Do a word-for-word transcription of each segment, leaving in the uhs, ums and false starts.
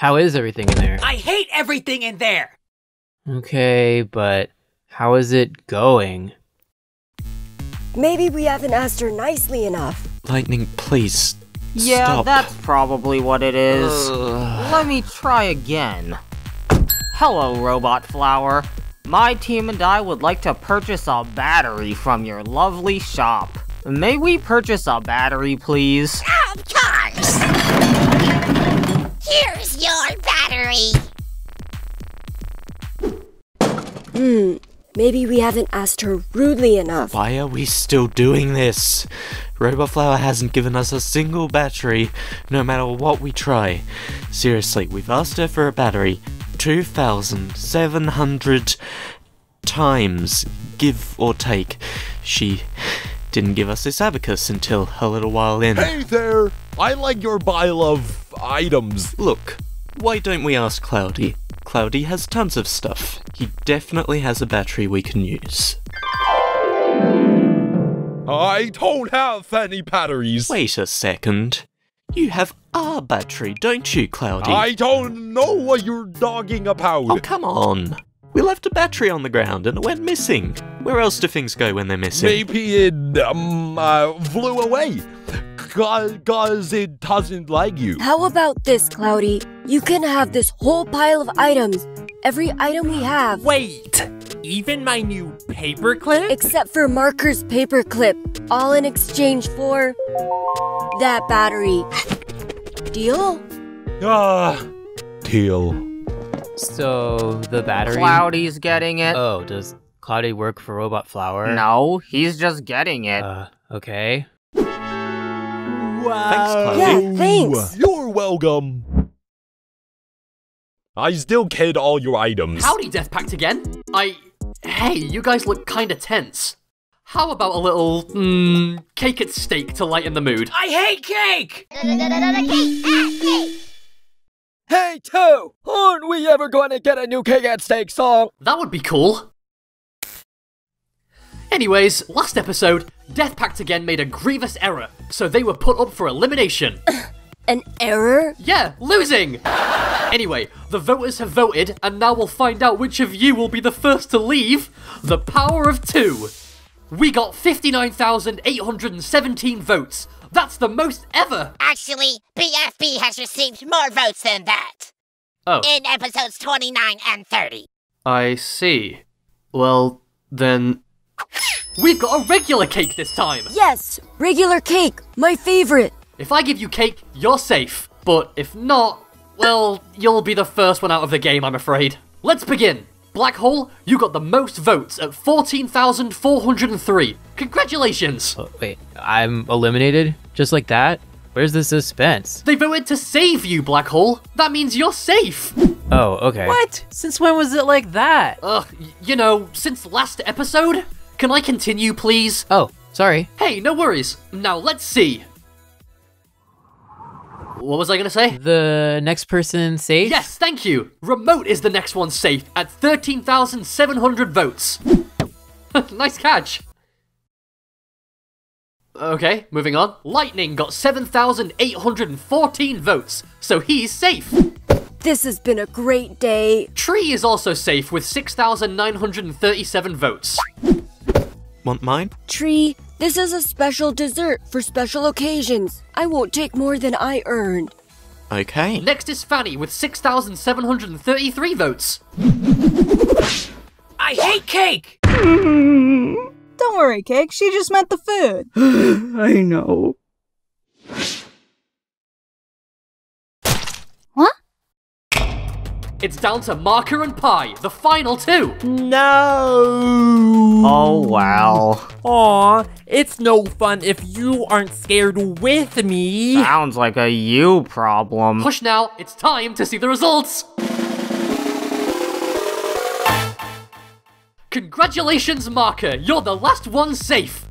How is everything in there? I hate everything in there! Okay, but how is it going? Maybe we haven't asked her nicely enough. Lightning, please, yeah, stop. That's probably what it is. Ugh. Let me try again. Hello, Robot Flower. My team and I would like to purchase a battery from your lovely shop. May we purchase a battery, please? Of course! Here's your battery! Hmm, maybe we haven't asked her rudely enough. Why are we still doing this? Robot Flower hasn't given us a single battery, no matter what we try. Seriously, we've asked her for a battery two thousand seven hundred times, give or take. She didn't give us this abacus until a little while in. Hey there! I like your pile of items. Look, why don't we ask Cloudy? Cloudy has tons of stuff. He definitely has a battery we can use. I don't have any batteries. Wait a second. You have our battery, don't you, Cloudy? I don't know what you're dogging about. Oh, come on. We left a battery on the ground and it went missing. Where else do things go when they're missing? Maybe it, um, uh, flew away. Cause it doesn't like you. How about this, Cloudy? You can have this whole pile of items. Every item we have. Wait! Even my new paperclip? Except for Marker's paperclip. All in exchange for... that battery. Deal? Ah, uh, deal. So, the battery... Cloudy's getting it. Oh, does Cloudy work for Robot Flower? No, he's just getting it. Uh, okay. Wow. Thanks, Cloudy. Yeah, thanks. You're welcome. I still carried all your items. Howdy, Death Pact again. I... Hey, you guys look kinda tense. How about a little, mmm, Cake at Stake to lighten the mood? I hate cake! Cake at Stake! Hey, too! Aren't we ever going to get a new Cake at Stake song? That would be cool. Anyways, last episode, Death Pact again made a grievous error, so they were put up for elimination. An error? Yeah, losing! Anyway, the voters have voted, and now we'll find out which of you will be the first to leave The Power of Two. We got fifty-nine thousand eight hundred seventeen votes. That's the most ever! Actually, B F B has received more votes than that! Oh. In episodes twenty-nine and thirty. I see. Well, then... We've got a regular cake this time! Yes! Regular cake! My favorite! If I give you cake, you're safe. But if not, well, you'll be the first one out of the game, I'm afraid. Let's begin! Black Hole, you got the most votes at fourteen thousand four hundred three. Congratulations! Oh, wait, I'm eliminated? Just like that? Where's the suspense? They voted to save you, Black Hole. That means you're safe. Oh, okay. What? Since when was it like that? Ugh, you know, since last episode? Can I continue, please? Oh, sorry. Hey, no worries. Now, let's see. What was I gonna say? The next person safe? Yes, thank you. Remote is the next one safe at thirteen thousand seven hundred votes. Nice catch. Okay, moving on. Lightning got seven thousand eight hundred fourteen votes, so he's safe. This has been a great day. Tree is also safe with six thousand nine hundred thirty-seven votes. Want mine? Tree, this is a special dessert for special occasions. I won't take more than I earned. Okay. Next is Fanny with six thousand seven hundred thirty-three votes. I hate cake! Don't worry, Cake. She just meant the food. I know. What? It's down to Marker and Pie, the final two. No. Oh, wow. Aw, it's no fun if you aren't scared with me. Sounds like a you problem. Push now. It's time to see the results. Congratulations, Marker! You're the last one safe!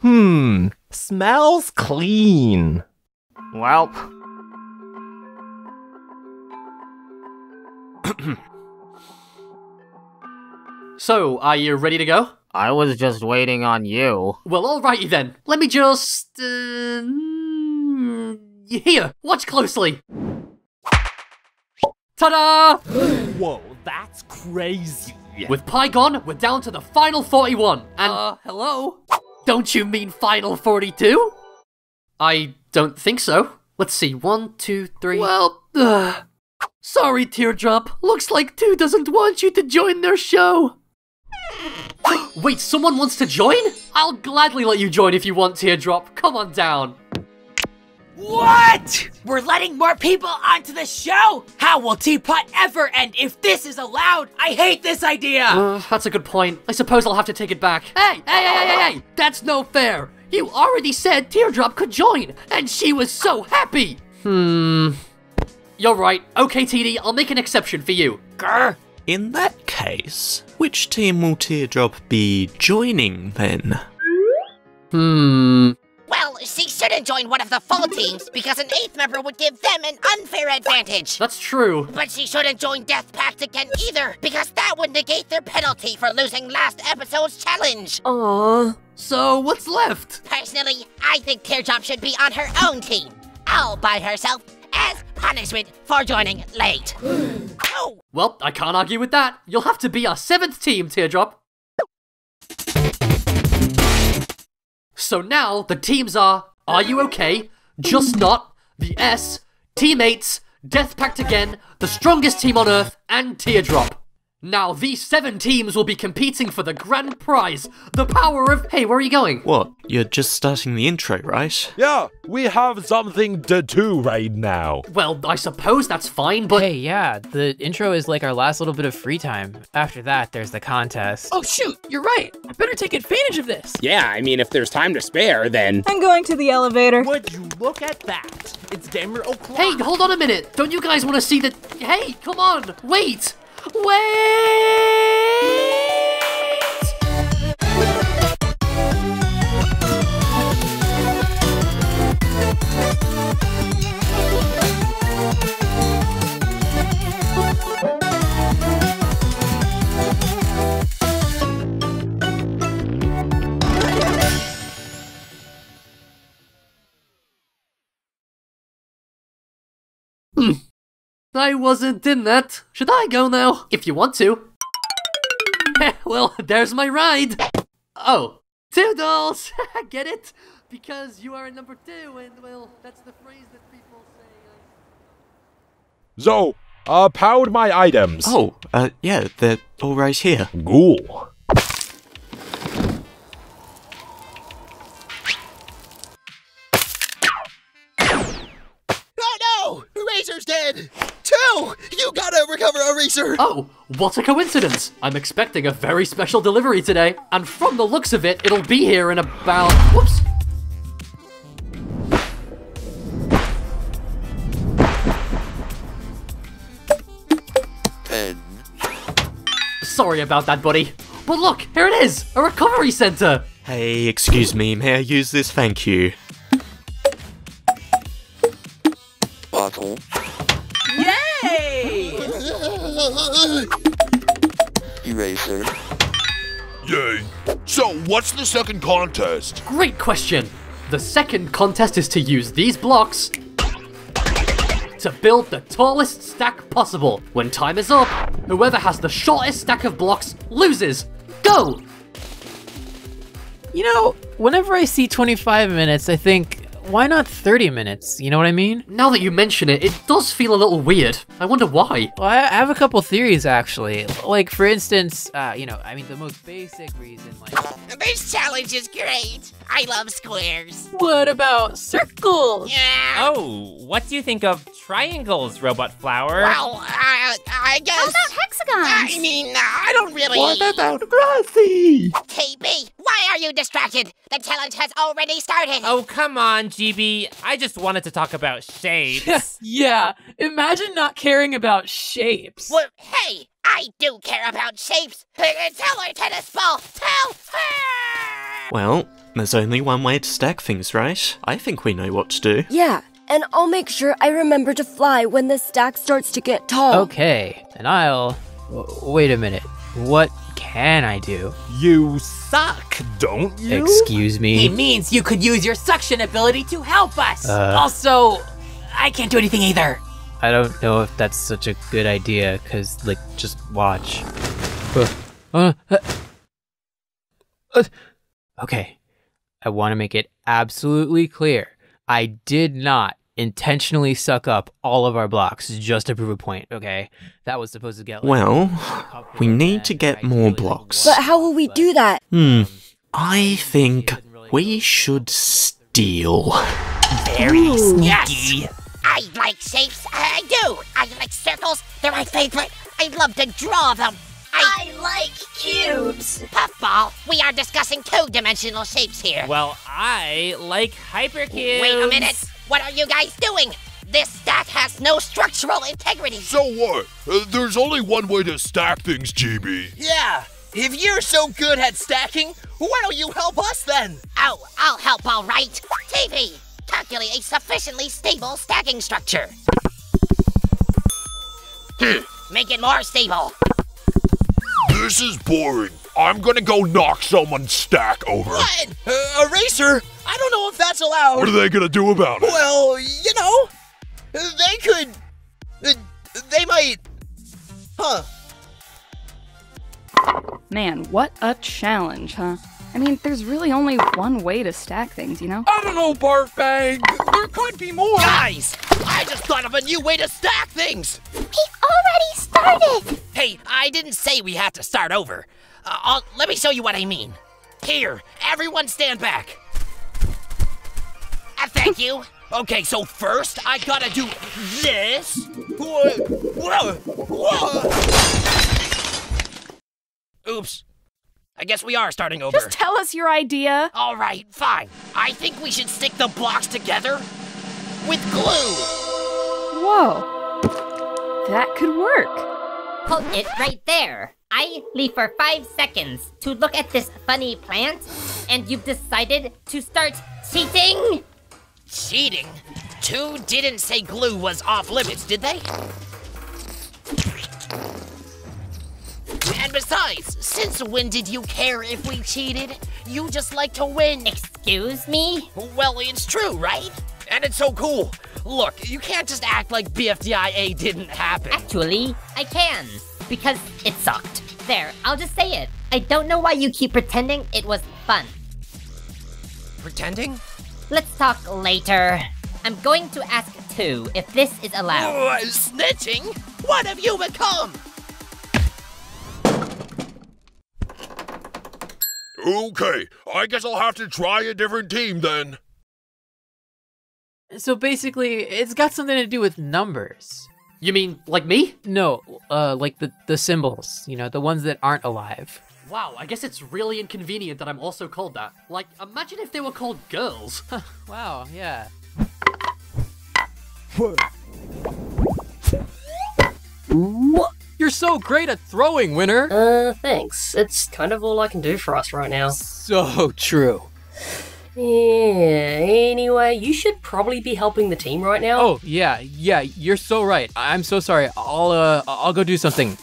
Hmm, smells clean. Welp. So, are you ready to go? I was just waiting on you. Well, alrighty then. Let me just... Uh... Here, watch closely. Ta-da! Whoa, that's crazy. With Pi gone, we're down to the final forty-one, and- Uh, hello? Don't you mean final forty-two? I don't think so. Let's see, one, two, three- Well, uh, sorry, Teardrop. Looks like two doesn't want you to join their show. Wait, someone wants to join? I'll gladly let you join if you want, Teardrop. Come on down. What? We're letting more people onto the show? How will Teapot ever end if this is allowed? I hate this idea! Uh, that's a good point. I suppose I'll have to take it back. Hey, hey, hey, hey, hey! That's no fair! You already said Teardrop could join, and she was so happy! Hmm... You're right. Okay, T D, I'll make an exception for you. Grr! In that case, which team will Teardrop be joining, then? Hmm... Well, she shouldn't join one of the full teams, because an eighth member would give them an unfair advantage. That's true. But she shouldn't join Death Pact again either, because that would negate their penalty for losing last episode's challenge. Aww. So, what's left? Personally, I think Teardrop should be on her own team, all by herself, as punishment for joining late. Oh. Well, I can't argue with that. You'll have to be our seventh team, Teardrop. So now, the teams are Are You Okay? Just Not, The S, Teammates, Death Pact Again, The Strongest Team on Earth, and Teardrop. Now, these seven teams will be competing for the grand prize, the power of... Hey, where are you going? What? You're just starting the intro, right? Yeah, we have something to do right now. Well, I suppose that's fine, but... Hey, yeah, the intro is like our last little bit of free time. After that, there's the contest. Oh, shoot, you're right. I better take advantage of this. Yeah, I mean, if there's time to spare, then... I'm going to the elevator. Would you look at that? It's damn near o'clock. Hey, hold on a minute. Don't you guys want to see the... Hey, come on, wait. Wait! Hmm. I wasn't in that. Should I go now? If you want to. Well, there's my ride. Oh, toodles! Get it? Because you are a number two, and well, that's the phrase that people say. So, uh, powered my items. Oh, uh, yeah, they're all right here. Cool. Oh no! Eraser's dead! Two! You gotta recover Eraser! Oh, what a coincidence! I'm expecting a very special delivery today, and from the looks of it, it'll be here in about... Whoops! Pen. Sorry about that, buddy. But look, here it is! A recovery center! Hey, excuse me, may I use this? Thank you. Yay! Eraser. Yay. So, what's the second contest? Great question. The second contest is to use these blocks to build the tallest stack possible. When time is up, whoever has the shortest stack of blocks loses. Go! You know, whenever I see twenty-five minutes, I think... Why not thirty minutes? You know what I mean? Now that you mention it, it does feel a little weird. I wonder why. Well, I have a couple theories, actually. Like, for instance, uh, you know, I mean, the most basic reason, like... This challenge is great! I love squares! What about circles? Yeah. Oh, what do you think of triangles, Robot Flower? Well, uh, I guess... What about hexagons? I mean, I don't really... What about grassy? T B, why are you distracted? The challenge has already started! Oh, come on, G B, I just wanted to talk about shapes. Yeah, imagine not caring about shapes. Well, hey, I do care about shapes. Tell her, tennis ball, tell her! Well, there's only one way to stack things, right? I think we know what to do. Yeah, and I'll make sure I remember to fly when the stack starts to get tall. Okay, and I'll... W- wait a minute, what can I do? You suck, don't you? Excuse me? He means you could use your suction ability to help us! Uh, also, I can't do anything either. I don't know if that's such a good idea, because, like, just watch. Uh, uh, uh, okay, I want to make it absolutely clear. I did not intentionally suck up all of our blocks just to prove a point, okay? That was supposed to get... Like, well, we need to get more blocks. But how will we do that? Hmm, I think we should steal. Very sneaky. I like shapes, I do. I like circles, they're my favorite. I love to draw them. I, I like cubes. Puffball, we are discussing two-dimensional shapes here. Well, I like hypercubes. Wait a minute, what are you guys doing? This stack has no structural integrity. So what? Uh, there's only one way to stack things, G B. Yeah, if you're so good at stacking, why don't you help us then? Oh, I'll help, all right. T V. Calculate a sufficiently stable stacking structure. Hmm. Make it more stable. This is boring. I'm gonna go knock someone's stack over. What? Uh, eraser? I don't know if that's allowed. What are they gonna do about it? Well, you know, they could... Uh, they might... Huh. Man, what a challenge, huh? I mean, there's really only one way to stack things, you know? I don't know, Bartbag. There could be more. Guys, I just thought of a new way to stack things. We've already started. Hey, I didn't say we had to start over. Uh, I'll, let me show you what I mean. Here, everyone stand back. Uh, thank you. Okay, so first I gotta do this. Whoa, whoa, whoa. Oops. I guess we are starting over. Just tell us your idea. All right, fine. I think we should stick the blocks together with glue. Whoa. That could work. Hold it right there. I leave for five seconds to look at this funny plant, and you've decided to start cheating? Cheating? Two didn't say glue was off limits, did they? And besides, since when did you care if we cheated? You just like to win. Excuse me? Well, it's true, right? And it's so cool. Look, you can't just act like B F D I A didn't happen. Actually, I can, because it sucked. There, I'll just say it. I don't know why you keep pretending it was fun. Pretending? Let's talk later. I'm going to ask, too, if this is allowed. Oh, snitching? What have you become? Okay, I guess I'll have to try a different team then. So basically, it's got something to do with numbers. You mean, like me? No, uh, like the, the symbols, you know, the ones that aren't alive. Wow, I guess it's really inconvenient that I'm also called that. Like, imagine if they were called girls. Wow, yeah. What? You're so great at throwing, Winner! Uh, thanks. It's kind of all I can do for us right now. So true. Yeah, anyway, you should probably be helping the team right now. Oh, yeah, yeah, you're so right. I'm so sorry. I'll, uh, I'll go do something.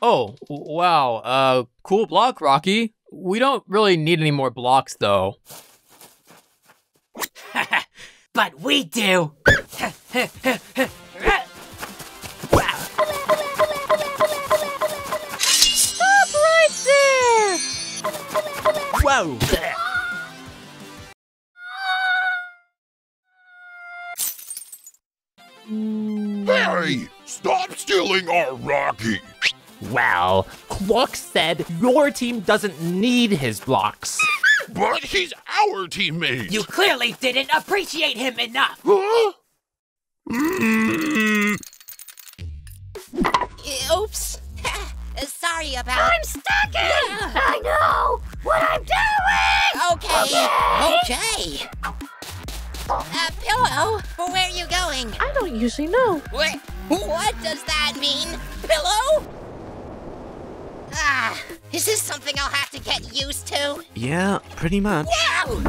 Oh, wow. Uh, cool block, Rocky. We don't really need any more blocks, though. But we do! Whoa! Hey! Stop stealing our Rocky! Well, Clock said your team doesn't need his blocks. But he's our teammate! You clearly didn't appreciate him enough! Huh? Mm-hmm. Oops. Sorry about it. I'm stuck in! Yeah. I know what I'm doing! Okay, okay. A uh, pillow, where are you going? I don't usually know. What, what does that mean? Pillow? Ah, is this something I'll have to get used to? Yeah, pretty much. Wow!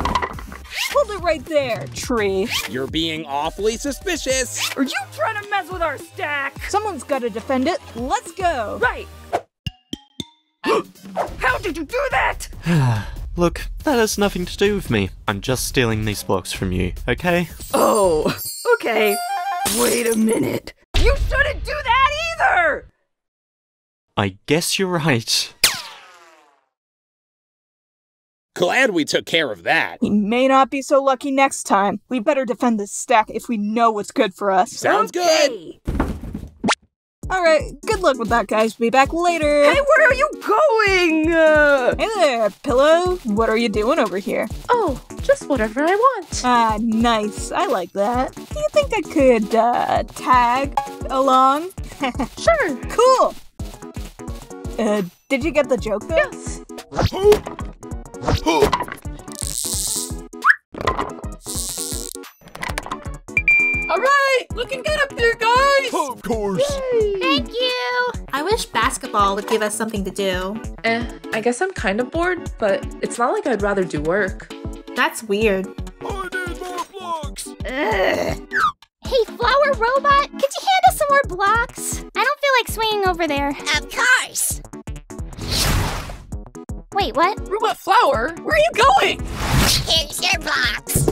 Hold it right there, tree. You're being awfully suspicious. Are you trying to mess with our stack? Someone's got to defend it. Let's go. Right. How did you do that? Look, that has nothing to do with me. I'm just stealing these blocks from you, okay? Oh, Okay. Wait a minute. You shouldn't do that either! I guess you're right. Glad we took care of that. We may not be so lucky next time. We better defend this stack if we know what's good for us. Sounds okay. Good! Alright, good luck with that, guys. Be back later. Hey, where are you going? Uh... Hey there, Pillow. What are you doing over here? Oh, just whatever I want. Ah, nice. I like that. Do you think I could, uh, tag along? Sure. Cool. Uh, did you get the joke, though? Yes. Alright, looking good up there, guys! Of course! Yay. Thank you! I wish basketball would give us something to do. Eh, I guess I'm kind of bored, but it's not like I'd rather do work. That's weird. I need more blocks! Ugh. Hey, Flower Robot, could you hand us some more blocks? I don't feel like swinging over there. Of course! Wait, what? Robot Flower, where are you going? Here's your blocks!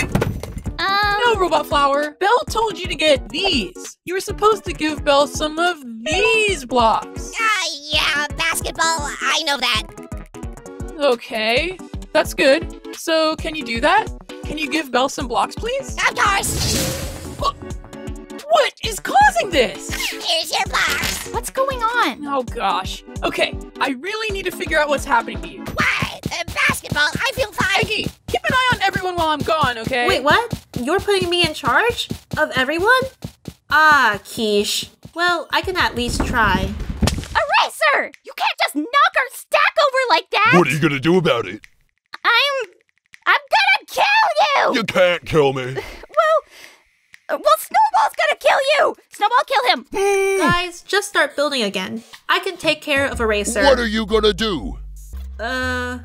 Um, no, Robot Flower. Belle told you to get these. You were supposed to give Belle some of these blocks. Ah, uh, yeah, basketball. I know that. Okay, that's good. So, can you do that? Can you give Belle some blocks, please? Of course. What is causing this? Here's your blocks. What's going on? Oh, gosh. Okay, I really need to figure out what's happening to you. What? Uh, basketball? I feel fine. Eggie, keep an eye on everyone while I'm gone, okay? Wait, what? You're putting me in charge? Of everyone? Ah, Quiche. Well, I can at least try. Eraser! You can't just knock our stack over like that! What are you gonna do about it? I'm... I'm gonna kill you! You can't kill me. Well... Well, Snowball's gonna kill you! Snowball, kill him! Guys, just start building again. I can take care of Eraser. What are you gonna do? Uh...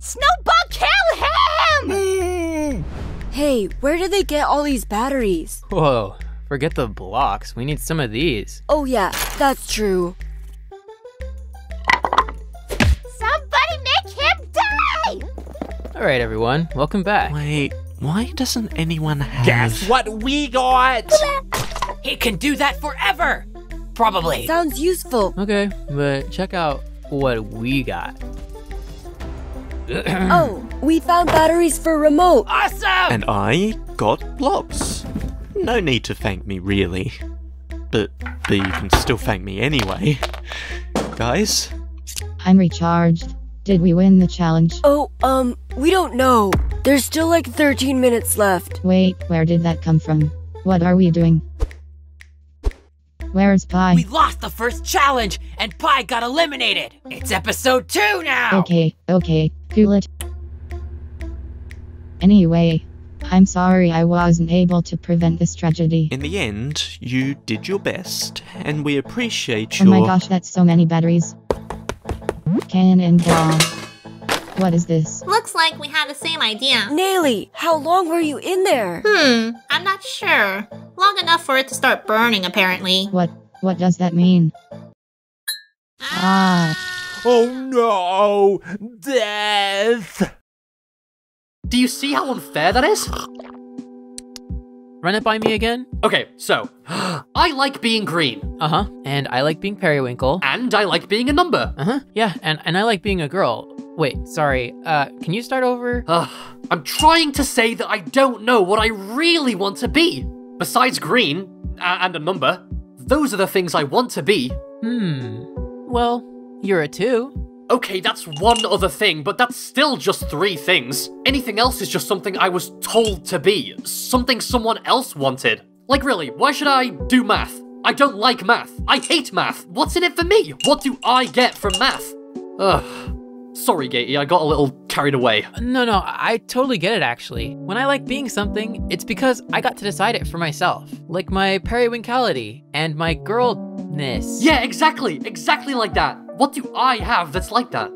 Snowball, kill him! Mm. Hey, where did they get all these batteries? Whoa, forget the blocks. We need some of these. Oh yeah, that's true. Somebody make him die! Alright everyone, welcome back. Wait, why doesn't anyone have... Guess what we got! He can do that forever! Probably. Sounds useful. Okay, but check out what we got. Oh, we found batteries for remote. Awesome! And I got blobs. No need to thank me, really. But, but you can still thank me anyway. Guys? I'm recharged. Did we win the challenge? Oh, um, we don't know. There's still like thirteen minutes left. Wait, where did that come from? What are we doing? Where's Pie? We lost the first challenge, and Pie got eliminated! It's episode two now! Okay, okay, cool it. Anyway, I'm sorry I wasn't able to prevent this tragedy. In the end, you did your best, and we appreciate your- Oh my gosh, that's so many batteries. Cannonball. What is this? Looks like we had the same idea. Nayli, how long were you in there? Hmm, I'm not sure. Long enough for it to start burning, apparently. What? What does that mean? Ah! Oh no! Death! Do you see how unfair that is? Run it by me again? Okay, so, I like being green. Uh-huh, and I like being periwinkle. And I like being a number. Uh-huh, yeah, and, and I like being a girl. Wait, sorry, uh, can you start over? Uh, I'm trying to say that I don't know what I really want to be. Besides green, uh, and a number, those are the things I want to be. Hmm, well, you're a two. Okay, that's one other thing, but that's still just three things. Anything else is just something I was told to be, something someone else wanted. Like really, why should I do math? I don't like math. I hate math. What's in it for me? What do I get from math? Ugh. Sorry, Gatey, I got a little carried away. No, no, I totally get it, actually. When I like being something, it's because I got to decide it for myself. Like my periwinkleality and my girlness. Yeah, exactly, exactly like that. What do I have that's like that?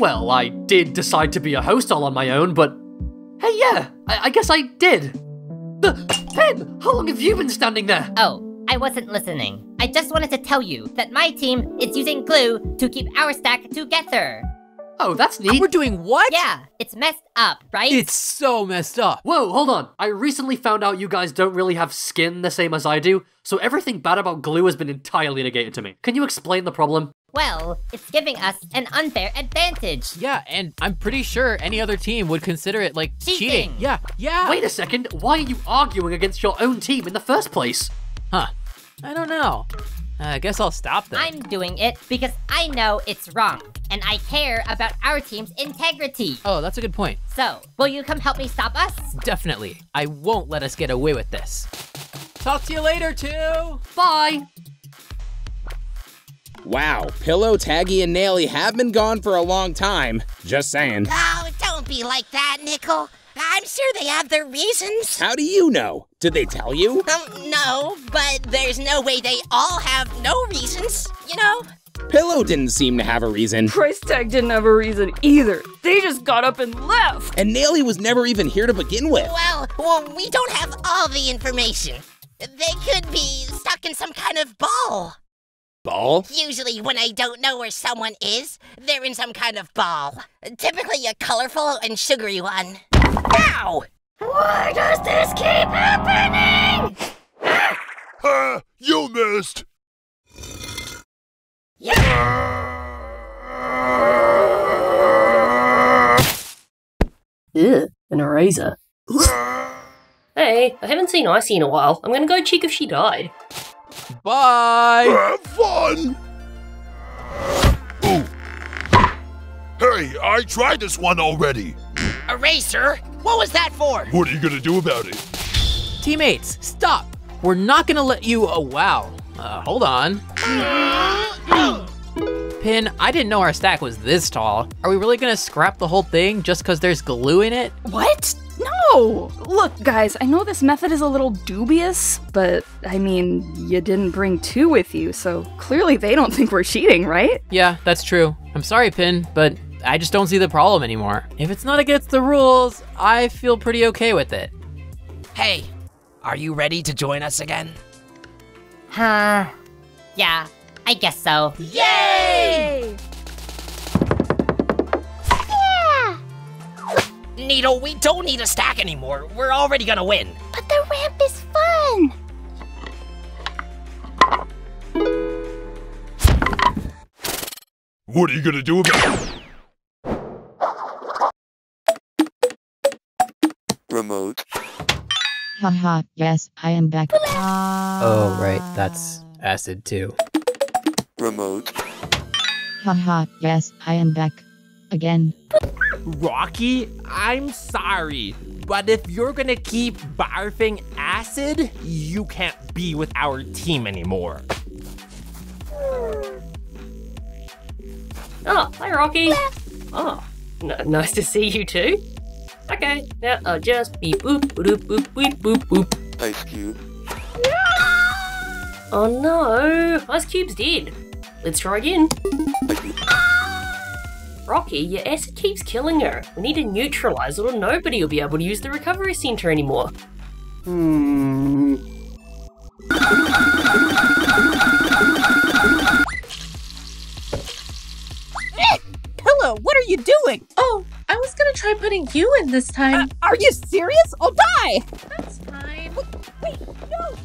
Well, I did decide to be a host all on my own, but... Hey, yeah, I, I guess I did. The Pen, how long have you been standing there? Oh. I wasn't listening. I just wanted to tell you that my team is using glue to keep our stack together. Oh, that's neat. We're doing what? Yeah, it's messed up, right? It's so messed up. Whoa, hold on. I recently found out you guys don't really have skin the same as I do, so everything bad about glue has been entirely negated to me. Can you explain the problem? Well, it's giving us an unfair advantage. Yeah, and I'm pretty sure any other team would consider it, like, cheating. cheating. Yeah, yeah. Wait a second. Why are you arguing against your own team in the first place? Huh. I don't know. Uh, I guess I'll stop then. I'm doing it because I know it's wrong, and I care about our team's integrity. Oh, that's a good point. So, will you come help me stop us? Definitely. I won't let us get away with this. Talk to you later, too. Bye. Wow, Pillow, Taggy, and Naily have been gone for a long time. Just saying. Oh, don't be like that, Nickel. I'm sure they have their reasons. How do you know? Did they tell you? Um, no, but there's no way they all have no reasons, you know? Pillow didn't seem to have a reason. Price Tag didn't have a reason either. They just got up and left. And Naily was never even here to begin with. Well, well, we don't have all the information. They could be stuck in some kind of ball. Ball? Usually when I don't know where someone is, they're in some kind of ball. Typically a colorful and sugary one. Ow! Why does this keep happening? Uh, you missed! Yeah. Ew, an eraser. Hey, I haven't seen Icy in a while. I'm gonna go check if she died. Bye! Have fun! Ooh. Hey, I tried this one already. Eraser? What was that for? What are you gonna do about it? Teammates, stop! We're not gonna let you- oh wow. Uh, hold on. Pen, I didn't know our stack was this tall. Are we really gonna scrap the whole thing just cause there's glue in it? What? No! Look, guys, I know this method is a little dubious, but, I mean, you didn't bring two with you, so clearly they don't think we're cheating, right? Yeah, that's true. I'm sorry, Pen, but I just don't see the problem anymore. If it's not against the rules, I feel pretty okay with it. Hey, are you ready to join us again? Huh. Yeah, I guess so. Yay! Needle, we don't need a stack anymore. We're already gonna win. But the ramp is fun. What are you gonna do about it? Remote. Haha, yes, I am back. Oh, right, that's acid too. Remote. Haha, yes, I am back again. Rocky, I'm sorry, but if you're gonna keep barfing acid, you can't be with our team anymore. Oh, hi Rocky. Oh, nice to see you too. Okay, now I'll just be boop, boop, boop, boop, boop, boop. Ice Cube. Oh no, Ice Cube's dead. Let's try again. Rocky, your acid keeps killing her. We need to neutralize it or nobody will be able to use the recovery center anymore. Hmm. Pillow, what are you doing? Oh, I was gonna try putting you in this time. Uh, are you serious? I'll die! That's fine. Wait, wait, no!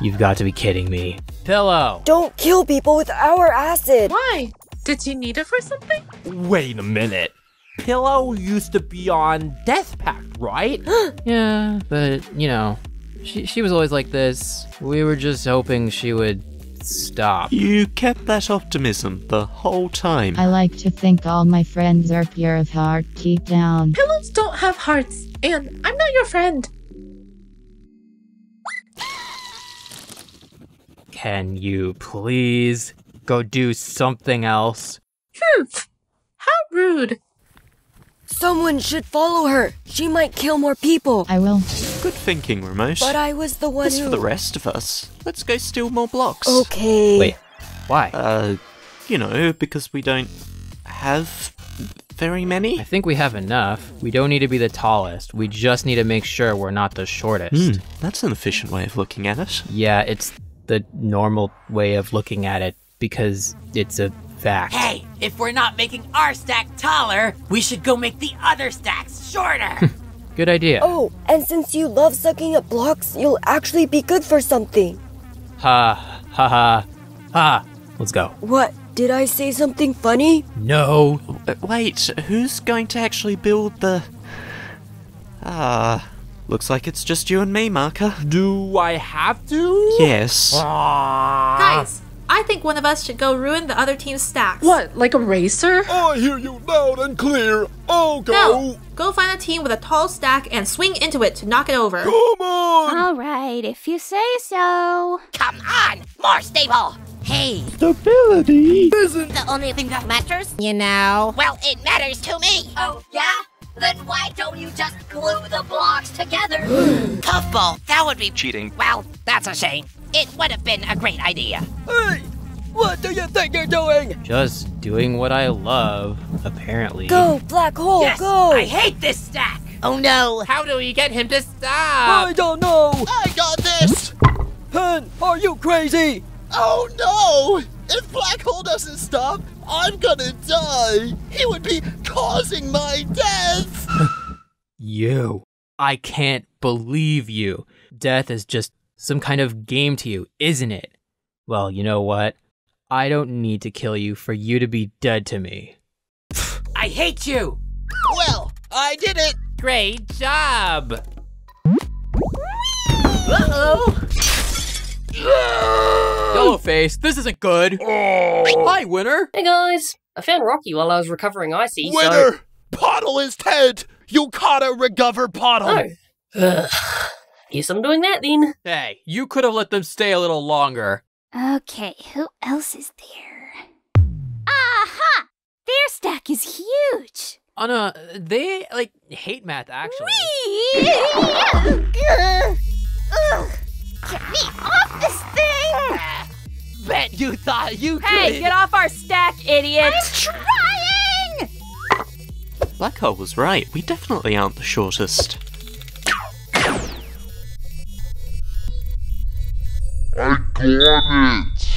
You've got to be kidding me. Pillow! Don't kill people with our acid! Why? Did you need it for something? Wait a minute. Pillow used to be on Death Pact, right? Yeah, but, you know, she, she was always like this. We were just hoping she would stop. You kept that optimism the whole time. I like to think all my friends are pure of heart deep down. Pillows don't have hearts, and I'm not your friend. Can you please go do something else? Hmm. How rude. Someone should follow her. She might kill more people. I will. Good thinking, Ramesh. But I was the one As who... for the rest of us, let's go steal more blocks. Okay. Wait, why? Uh, you know, because we don't have very many. I think we have enough. We don't need to be the tallest. We just need to make sure we're not the shortest. Mm, that's an efficient way of looking at it. Yeah, it's the normal way of looking at it. Because it's a fact. Hey, If we're not making our stack taller, we should go make the other stacks shorter. Good idea. Oh, and since you love sucking up blocks, you'll actually be good for something. Ha, ha, ha, ha. Let's go. What? Did I say something funny? No. Wait, who's going to actually build the... Ah, looks like it's just you and me, Marker. Do I have to? Yes. Ah. Guys, I think one of us should go ruin the other team's stacks. What, like a racer? I hear you loud and clear. I'll go. No, go find a team with a tall stack and swing into it to knock it over. Come on. All right, if you say so. Come on, more stable. Hey, stability isn't the only thing that matters, you know. Well, it matters to me. Oh, yeah? Then why don't you just glue the blocks together? Puffball, that would be cheating. Well, that's a shame. It would have been a great idea. Hey, what do you think you're doing? Just doing what I love, apparently. Go, Black Hole, yes, go! I hate this stack! Oh no, how do we get him to stop? I don't know! I got this! Pen, are you crazy? Oh no! If Black Hole doesn't stop, I'm gonna die! He would be causing my death! You. I can't believe you. Death is just some kind of game to you, isn't it? Well, you know what? I don't need to kill you for you to be dead to me. I hate you! Well, I did it! Great job! Uh-oh! Yellowface, this isn't good. Oh. Hi, Winner. Hey, guys. I found Rocky while I was recovering Icy, Winner, so... Poddle is dead. You gotta recover Poddle. Oh. Guess I'm doing that, then. Hey, you could have let them stay a little longer. Okay, who else is there? Aha! Their stack is huge. Oh, no, they, like, hate math, actually. Wee! Ugh. Ugh. Get me off this thing! Bet you thought you could! Hey, get off our stack, idiot! I'm trying! Black Hole was right. We definitely aren't the shortest. I got it!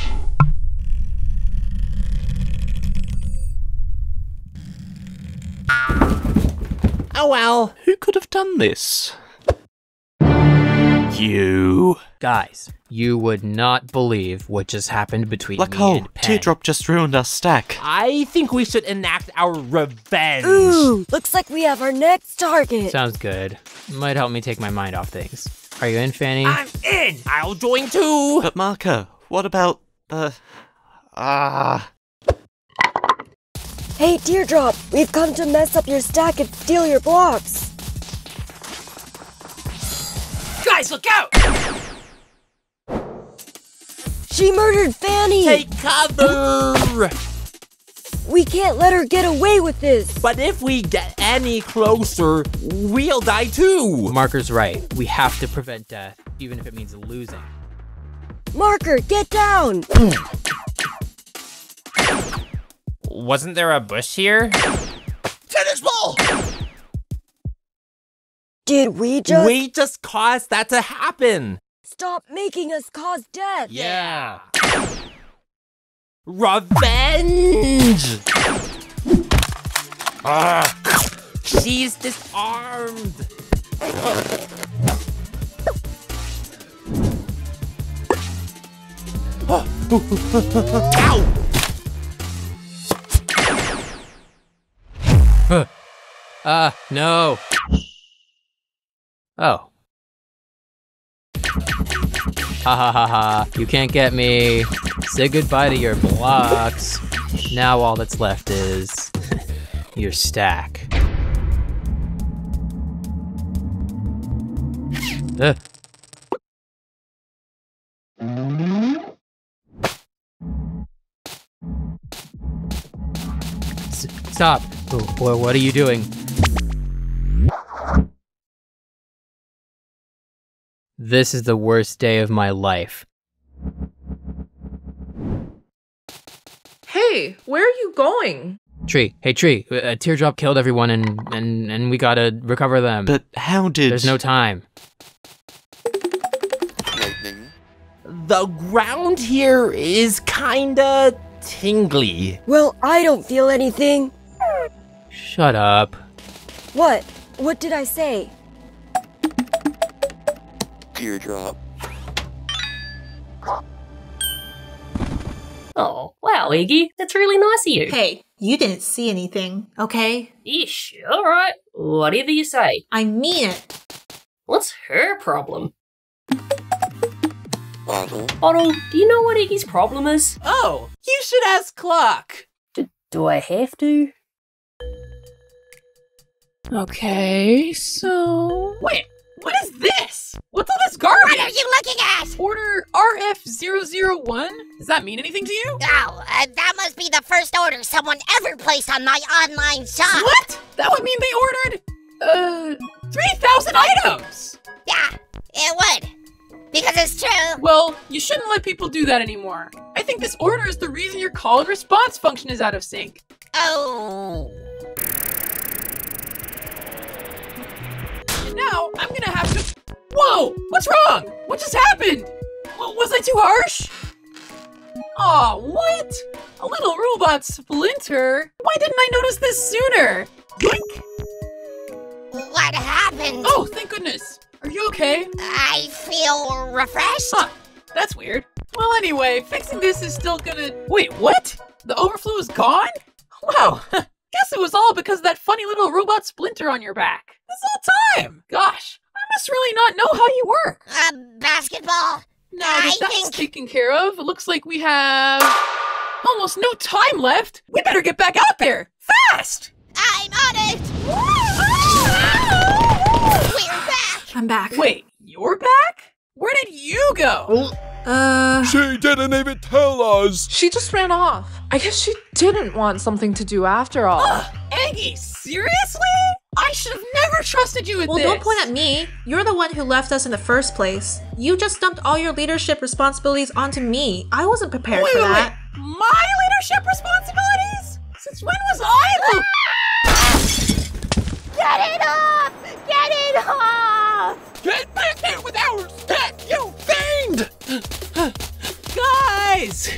Oh well. Who could have done this? You. Guys, you would not believe what just happened between Black me Hole, and Pen. Teardrop just ruined our stack. I think we should enact our revenge. Ooh, looks like we have our next target. Sounds good. Might help me take my mind off things. Are you in, Fanny? I'm in! I'll join too! But Marker, what about the... Ah... Uh... Hey, Teardrop, we've come to mess up your stack and steal your blocks. Guys, look out! She murdered Fanny! Take cover! We can't let her get away with this! But if we get any closer, we'll die too! Marker's right. We have to prevent death, even if it means losing. Marker, get down! Wasn't there a bush here? Tennis ball! Did we just- We just caused that to happen! Stop making us cause death! Yeah! Revenge! Ah. She's disarmed! Ow! Ah, uh, no! Oh. Ha ha ha ha, you can't get me. Say goodbye to your blocks. Now all that's left is your stack. Uh. S stop, or what are you doing? This is the worst day of my life. Hey, where are you going? Tree, hey Tree, a Teardrop killed everyone and, and, and we gotta recover them. But how did- There's no time. Lightning. The ground here is kinda tingly. Well, I don't feel anything. Shut up. What? What did I say? Teardrop. Oh, wow, Iggy. That's really nice of you. Hey, you didn't see anything, okay? Ish, alright. Whatever you say. I mean it. What's her problem? Otto. Otto, do you know what Iggy's problem is? Oh, you should ask Clock. D do I have to? Okay, so... Wait, what is this? What's all this garbage? What are you looking at? Order R F zero zero one? Does that mean anything to you? Oh, uh, that must be the first order someone ever placed on my online shop. What? That would mean they ordered, uh, three thousand items. Yeah, it would. Because it's true. Well, you shouldn't let people do that anymore. I think this order is the reason your call and response function is out of sync. Oh. And now I'm gonna have to... Whoa! What's wrong? What just happened? W- was I too harsh? Aw, what? A little robot splinter? Why didn't I notice this sooner? Blink. What happened? Oh, thank goodness. Are you okay? I feel refreshed. Huh, that's weird. Well, anyway, fixing this is still gonna... Wait, what? The overflow is gone? Wow, guess it was all because of that funny little robot splinter on your back. This whole time! Gosh, I must really not know how you work. Uh, basketball? Now that that's think... taken care of, it looks like we have... almost no time left. We better get back out there, fast! I'm on it! We're back! I'm back. Wait, you're back? Where did you go? Uh... She didn't even tell us! She just ran off. I guess she didn't want something to do after all. Ugh, Iggy, seriously? I should have never trusted you with well, this! Well, don't point at me. You're the one who left us in the first place. You just dumped all your leadership responsibilities onto me. I wasn't prepared wait, for wait, that. Wait. My leadership responsibilities? Since when was I the- Get it off! Get it off! Get back here with our pet, you fiend! Guys!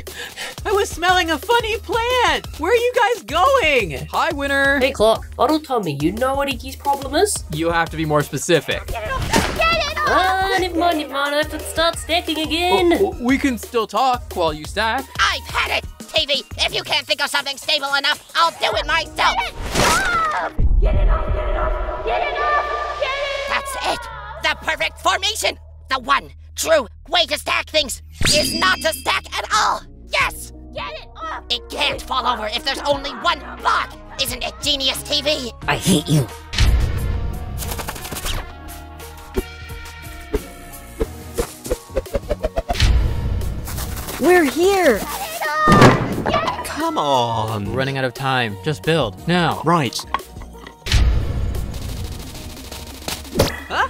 I was smelling a funny plant! Where are you guys going? Hi, Winner! Hey, Clock. Otto told me you know what Iggy's problem is? You have to be more specific. Get it off! Get it off! Ah, never mind, never mind. I have to start stacking again. Well, we can still talk while you stack. I've had it! T V, if you can't think of something stable enough, I'll do it myself! Get it off! Get it off! Get it off! Get it off! Get it off! That's it! The perfect formation! The one true way to stack things is not to stack at all! Yes! Get it off! It can't fall over if there's only one block! Isn't it genius, T V? I hate you. We're here! Get it off! Get it. Come on! I'm running out of time. Just build. Now. Right. Huh?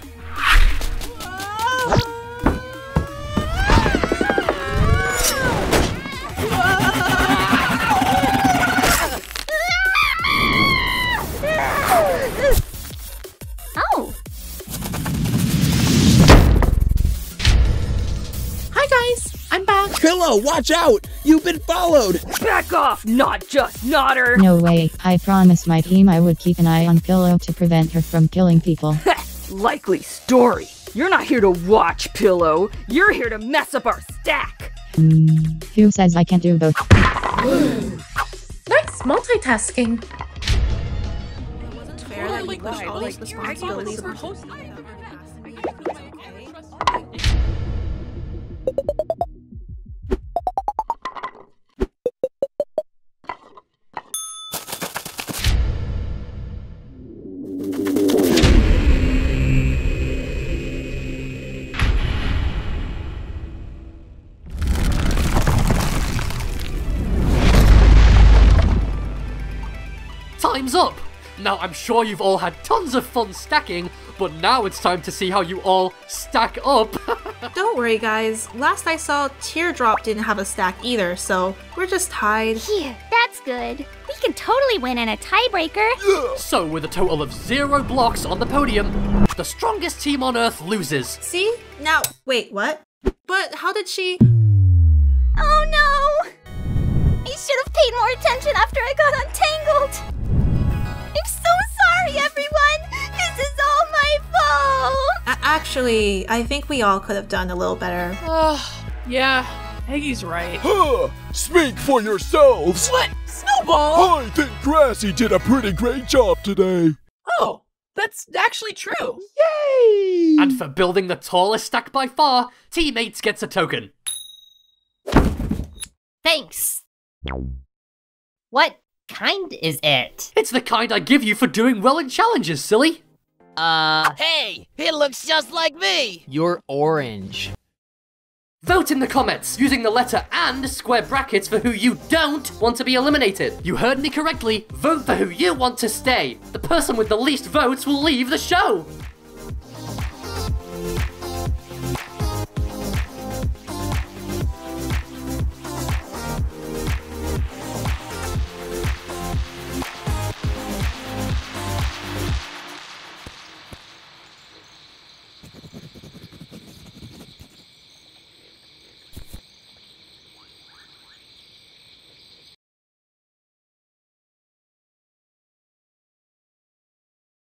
Pillow, watch out! You've been followed! Back off, not just Nodder! No way. I promised my team I would keep an eye on Pillow to prevent her from killing people. Likely story. You're not here to watch, Pillow. You're here to mess up our stack. Hmm. Who says I can't do both? Nice multitasking. It wasn't fair that you left all these responsibilities on me. Time's up! Now, I'm sure you've all had tons of fun stacking, but now it's time to see how you all stack up! Don't worry, guys. Last I saw, Teardrop didn't have a stack either, so we're just tied. Here, that's good. We can totally win in a tiebreaker. So, with a total of zero blocks on the podium, the strongest team on Earth loses. See? Now, wait, what? But how did she... Oh no! Is should have paid more attention after I got untangled. I'm so sorry, everyone. This is all my fault. Actually, I think we all could have done a little better. Oh, yeah. Peggy's right. Huh! Speak for yourselves! What? Snowball? I think Grassy did a pretty great job today. Oh, that's actually true. Yay! And for building the tallest stack by far, teammates gets a token. Thanks. What kind is it? It's the kind I give you for doing well in challenges, silly. Uh... Hey! It looks just like me! You're orange. Vote in the comments using the letter and square brackets for who you don't want to be eliminated. You heard me correctly. Vote for who you want to stay. The person with the least votes will leave the show.